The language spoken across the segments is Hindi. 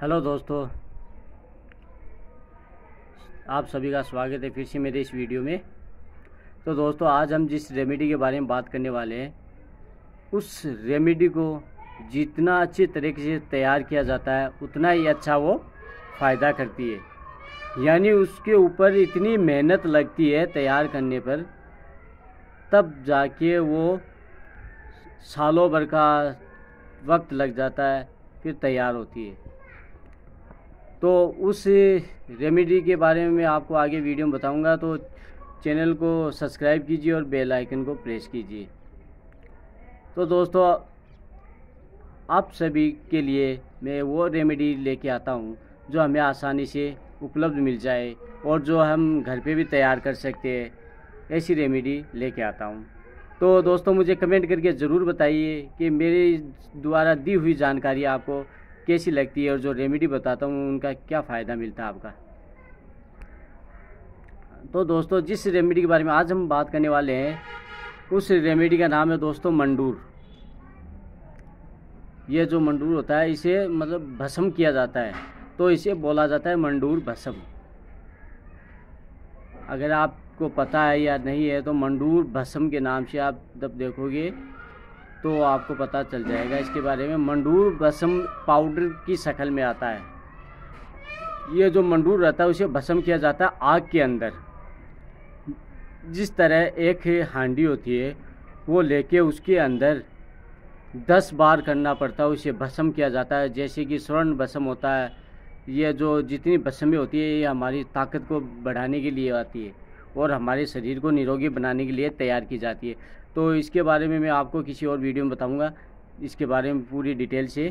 हेलो दोस्तों, आप सभी का स्वागत है फिर से मेरे इस वीडियो में। तो दोस्तों, आज हम जिस रेमेडी के बारे में बात करने वाले हैं, उस रेमेडी को जितना अच्छे तरीके से तैयार किया जाता है उतना ही अच्छा वो फ़ायदा करती है। यानी उसके ऊपर इतनी मेहनत लगती है तैयार करने पर, तब जाके वो सालों भर का वक्त लग जाता है फिर तैयार होती है। तो उस रेमेडी के बारे में मैं आपको आगे वीडियो में बताऊंगा। तो चैनल को सब्सक्राइब कीजिए और बेल आइकन को प्रेस कीजिए। तो दोस्तों, आप सभी के लिए मैं वो रेमेडी लेके आता हूँ जो हमें आसानी से उपलब्ध मिल जाए और जो हम घर पे भी तैयार कर सकते हैं, ऐसी रेमेडी लेके आता हूँ। तो दोस्तों, मुझे कमेंट करके ज़रूर बताइए कि मेरे द्वारा दी हुई जानकारी आपको कैसी लगती है और जो रेमेडी बताता हूँ उनका क्या फ़ायदा मिलता है आपका। तो दोस्तों, जिस रेमेडी के बारे में आज हम बात करने वाले हैं, उस रेमेडी का नाम है दोस्तों मंडूर। ये जो मंडूर होता है, इसे मतलब भस्म किया जाता है, तो इसे बोला जाता है मंडूर भस्म। अगर आपको पता है या नहीं है तो मंडूर भस्म के नाम से आप जब देखोगे तो आपको पता चल जाएगा इसके बारे में। मंडूर भस्म पाउडर की शक्ल में आता है। ये जो मंडूर रहता है उसे भस्म किया जाता है आग के अंदर। जिस तरह एक हांडी होती है वो लेके उसके अंदर 10 बार करना पड़ता है, उसे भस्म किया जाता है। जैसे कि स्वर्ण भस्म होता है, ये जो जितनी भस्में होती है ये हमारी ताकत को बढ़ाने के लिए आती है और हमारे शरीर को निरोगी बनाने के लिए तैयार की जाती है। तो इसके बारे में मैं आपको किसी और वीडियो में बताऊंगा, इसके बारे में पूरी डिटेल से।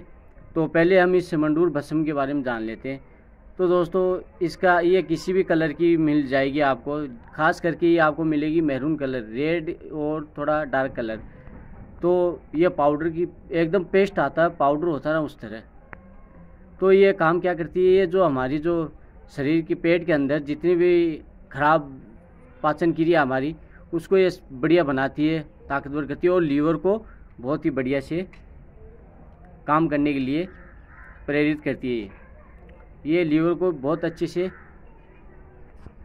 तो पहले हम इस मंडूर भस्म के बारे में जान लेते हैं। तो दोस्तों, इसका ये किसी भी कलर की मिल जाएगी आपको, ख़ास करके ये आपको मिलेगी मैरून कलर, रेड और थोड़ा डार्क कलर। तो ये पाउडर की एकदम पेस्ट आता है, पाउडर होता है ना उस तरह। तो ये काम क्या करती है, ये जो हमारी जो शरीर के पेट के अंदर जितनी भी खराब पाचन क्रिया हमारी, उसको ये बढ़िया बनाती है, ताकतवर करती है और लीवर को बहुत ही बढ़िया से काम करने के लिए प्रेरित करती है। ये लीवर को बहुत अच्छे से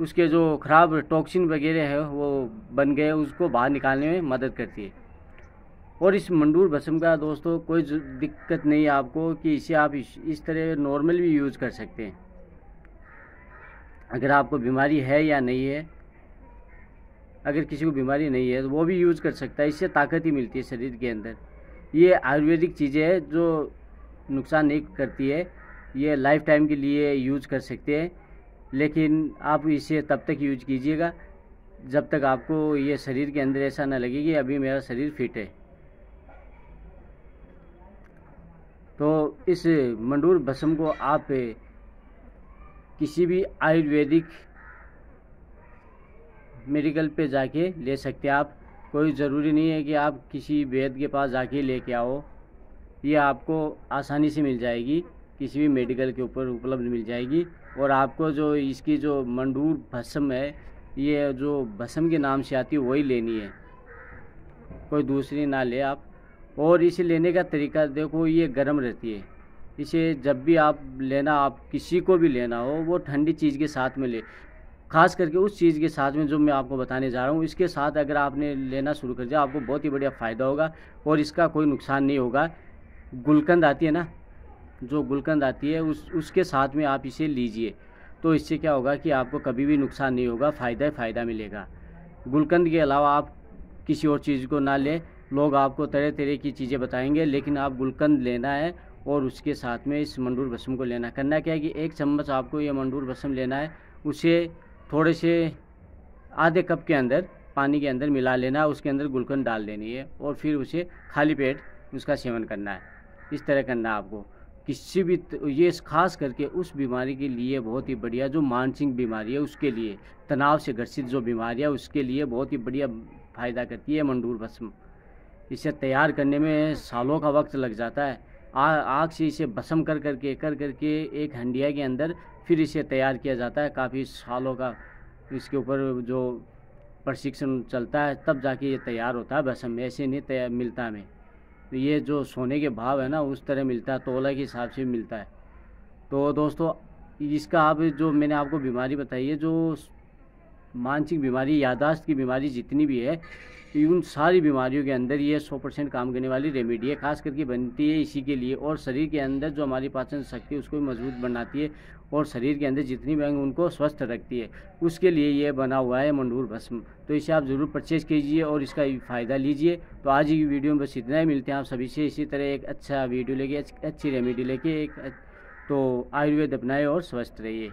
उसके जो खराब टॉक्सिन वगैरह है वो बन गए, उसको बाहर निकालने में मदद करती है। और इस मंडूर भस्म का दोस्तों कोई दिक्कत नहीं है आपको कि इसे आप इस तरह नॉर्मल भी यूज़ कर सकते हैं। अगर आपको बीमारी है या नहीं है, अगर किसी को बीमारी नहीं है तो वो भी यूज़ कर सकता है, इससे ताकत ही मिलती है शरीर के अंदर। ये आयुर्वेदिक चीज़ें हैं जो नुकसान नहीं करती है, ये लाइफ टाइम के लिए यूज़ कर सकते हैं। लेकिन आप इसे तब तक यूज कीजिएगा जब तक आपको ये शरीर के अंदर ऐसा ना लगे कि अभी मेरा शरीर फिट है। तो इस मंडूर भस्म को आप किसी भी आयुर्वेदिक मेडिकल पे जाके ले सकते हैं आप। कोई ज़रूरी नहीं है कि आप किसी वैद्य के पास जाके लेके आओ, ये आपको आसानी से मिल जाएगी, किसी भी मेडिकल के ऊपर उपलब्ध मिल जाएगी। और आपको जो इसकी जो मंडूर भस्म है, ये जो भस्म के नाम से आती है वही लेनी है, कोई दूसरी ना ले आप। और इसे लेने का तरीका देखो, ये गर्म रहती है, इसे जब भी आप लेना, आप किसी को भी लेना हो, वो ठंडी चीज़ के साथ में ले, खास करके उस चीज़ के साथ में जो मैं आपको बताने जा रहा हूँ, इसके साथ अगर आपने लेना शुरू कर दिया आपको बहुत ही बढ़िया फ़ायदा होगा और इसका कोई नुकसान नहीं होगा। गुलकंद आती है ना, जो गुलकंद आती है उसके साथ में आप इसे लीजिए, तो इससे क्या होगा कि आपको कभी भी नुकसान नहीं होगा, फ़ायदा ही फ़ायदा मिलेगा। गुलकंद के अलावा आप किसी और चीज़ को ना लें। लोग आपको तरह तरह की चीज़ें बताएंगे, लेकिन आप गुलकंद लेना है और उसके साथ में इस मंडूर भस्म को लेना। करना क्या है कि 1 चम्मच आपको ये मंडूर भस्म लेना है, उसे थोड़े से आधे कप के अंदर पानी के अंदर मिला लेना है, उसके अंदर गुलकंद डाल देनी है और फिर उसे खाली पेट उसका सेवन करना है। इस तरह करना आपको किसी भी ये खास करके उस बीमारी के लिए बहुत ही बढ़िया, जो मानसिक बीमारी है उसके लिए, तनाव से ग्रसित जो बीमारी है उसके लिए बहुत ही बढ़िया फ़ायदा करती है मंडूर भस्म। इसे तैयार करने में सालों का वक्त लग जाता है। आग से इसे भस्म कर करके एक हंडिया के अंदर फिर इसे तैयार किया जाता है। काफ़ी सालों का इसके ऊपर जो प्रशिक्षण चलता है, तब जाके ये तैयार होता है भस्म। ऐसे नहीं तैयार मिलता हमें, ये जो सोने के भाव है ना उस तरह मिलता है, तोला के हिसाब से मिलता है। तो दोस्तों इसका आप जो मैंने आपको बीमारी बताई है, जो मानसिक बीमारी, याददाश्त की बीमारी जितनी भी है, उन सारी बीमारियों के अंदर ये 100% काम करने वाली रेमेडी है, खास करके बनती है इसी के लिए। और शरीर के अंदर जो हमारी पाचन शक्ति है उसको भी मजबूत बनाती है और शरीर के अंदर जितनी भी अंग उनको स्वस्थ रखती है, उसके लिए ये बना हुआ है मंडूर भस्म। तो इसे आप ज़रूर परचेज़ कीजिए और इसका फ़ायदा लीजिए। तो आज की वीडियो में बस इतना ही, मिलते हैं आप सभी से इसी तरह एक अच्छा वीडियो लेके, अच्छी रेमेडी लेके। तो आयुर्वेद अपनाए और स्वस्थ रहिए।